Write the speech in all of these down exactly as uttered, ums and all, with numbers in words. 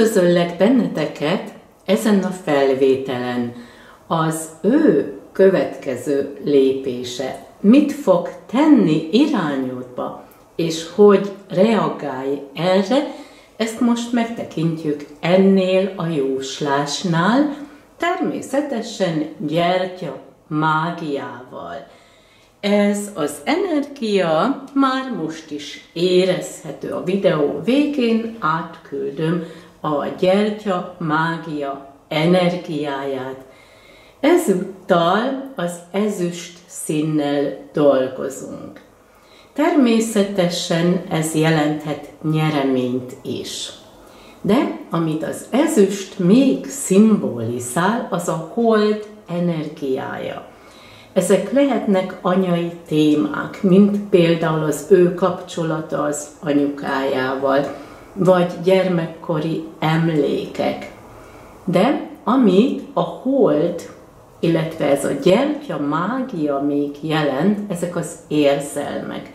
Üdvözöllek benneteket ezen a felvételen. Az ő következő lépése, mit fog tenni irányodba, és hogy reagálj erre, ezt most megtekintjük ennél a jóslásnál, természetesen gyertya mágiával. Ez az energia már most is érezhető. A videó végén átküldöm a gyertya mágia energiáját. Ezúttal az ezüst színnel dolgozunk. Természetesen ez jelenthet nyereményt is. De amit az ezüst még szimbolizál, az a hold energiája. Ezek lehetnek anyai témák, mint például az ő kapcsolata az anyukájával, vagy gyermekkori emlékek. De amit a hold, illetve ez a gyertya mágia még jelent, ezek az érzelmek,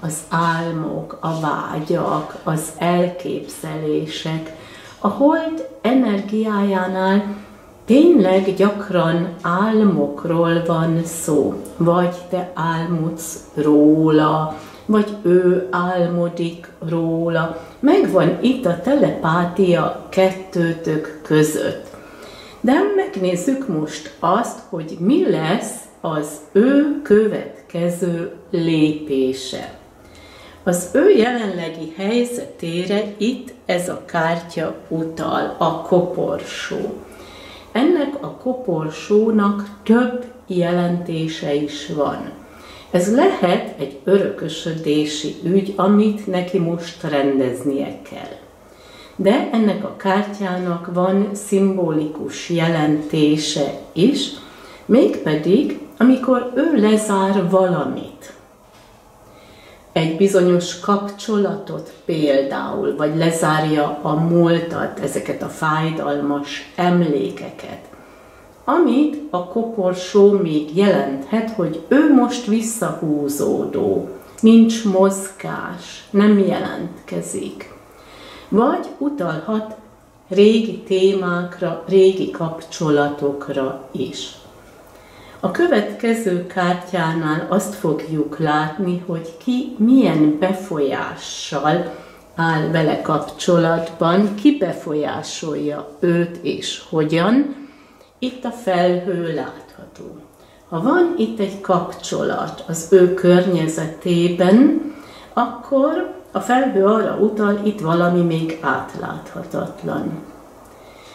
az álmok, a vágyak, az elképzelések. A hold energiájánál tényleg gyakran álmokról van szó, vagy te álmodsz róla, vagy ő álmodik róla. Megvan itt a telepátia kettőtök között. De megnézzük most azt, hogy mi lesz az ő következő lépése. Az ő jelenlegi helyzetére itt ez a kártya utal, a koporsó. Ennek a koporsónak több jelentése is van. Ez lehet egy örökösödési ügy, amit neki most rendeznie kell. De ennek a kártyának van szimbolikus jelentése is, mégpedig, amikor ő lezár valamit. Egy bizonyos kapcsolatot például, vagy lezárja a múltat, ezeket a fájdalmas emlékeket. Amit a koporsó még jelenthet, hogy ő most visszahúzódó, nincs mozgás, nem jelentkezik. Vagy utalhat régi témákra, régi kapcsolatokra is. A következő kártyánál azt fogjuk látni, hogy ki milyen befolyással áll vele kapcsolatban, ki befolyásolja őt és hogyan. Itt a felhő látható. Ha van itt egy kapcsolat az ő környezetében, akkor a felhő arra utal, itt valami még átláthatatlan.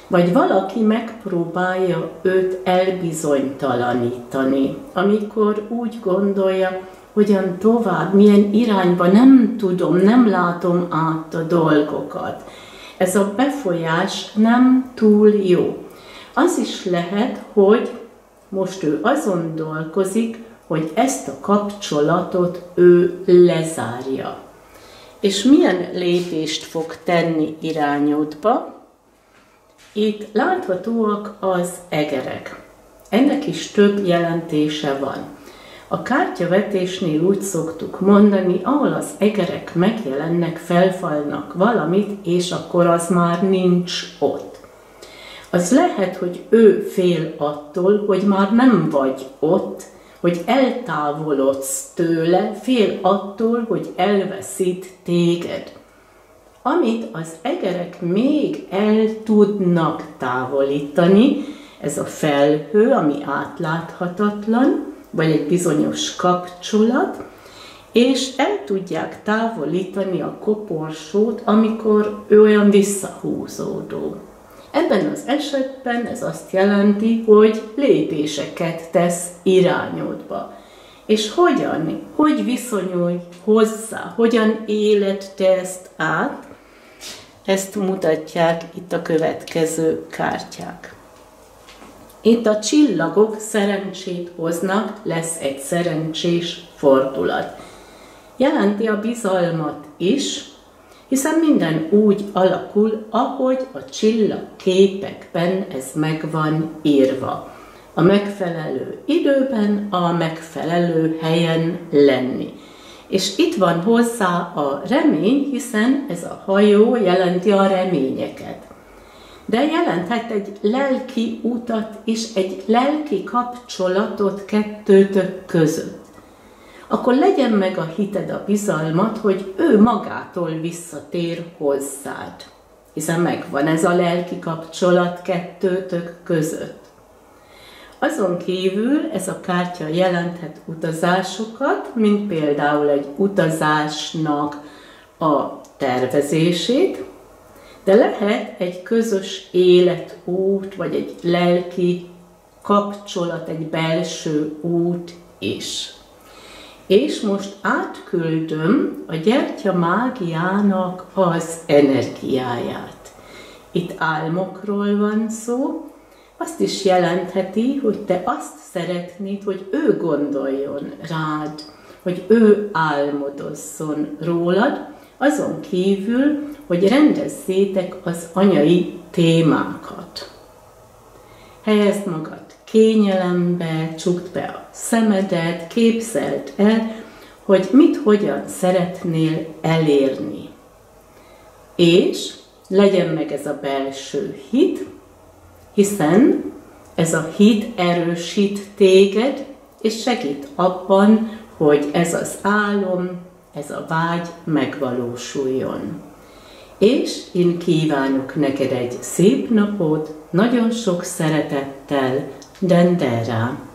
Vagy valaki megpróbálja őt elbizonytalanítani, amikor úgy gondolja, hogyan tovább, milyen irányba, nem tudom, nem látom át a dolgokat. Ez a befolyás nem túl jó. Az is lehet, hogy most ő azon dolgozik, hogy ezt a kapcsolatot ő lezárja. És milyen lépést fog tenni irányodba? Itt láthatóak az egerek. Ennek is több jelentése van. A kártyavetésnél úgy szoktuk mondani, ahol az egerek megjelennek, felfalnak valamit, és akkor az már nincs ott. Az lehet, hogy ő fél attól, hogy már nem vagy ott, hogy eltávolodsz tőle, fél attól, hogy elveszít téged. Amit az egerek még el tudnak távolítani, ez a felhő, ami átláthatatlan, vagy egy bizonyos kapcsolat, és el tudják távolítani a koporsót, amikor ő olyan visszahúzódó. Ebben az esetben ez azt jelenti, hogy lépéseket tesz irányodba. És hogyan, hogy viszonyulj hozzá, hogyan éled te ezt át, ezt mutatják itt a következő kártyák. Itt a csillagok szerencsét hoznak, lesz egy szerencsés fordulat. Jelenti a bizalmat is, hiszen minden úgy alakul, ahogy a csillagképekben ez meg van írva. A megfelelő időben, a megfelelő helyen lenni. És itt van hozzá a remény, hiszen ez a hajó jelenti a reményeket. de jelenthet egy lelki utat és egy lelki kapcsolatot kettőtök között. Akkor legyen meg a hited, a bizalmat, hogy ő magától visszatér hozzád, hiszen megvan ez a lelki kapcsolat kettőtök között. Azon kívül ez a kártya jelenthet utazásokat, mint például egy utazásnak a tervezését, de lehet egy közös életút, vagy egy lelki kapcsolat, egy belső út is. És most átküldöm a gyertya mágiának az energiáját. Itt álmokról van szó, azt is jelentheti, hogy te azt szeretnéd, hogy ő gondoljon rád, hogy ő álmodozzon rólad, azon kívül, hogy rendezzétek az anyai témákat. Helyezd magad kényelembe, csukd be a szemedet, képzeld el, hogy mit, hogyan szeretnél elérni. És legyen meg ez a belső hit, hiszen ez a hit erősít téged, és segít abban, hogy ez az álom, ez a vágy megvalósuljon. És én kívánok neked egy szép napot, nagyon sok szeretettel, Dendera.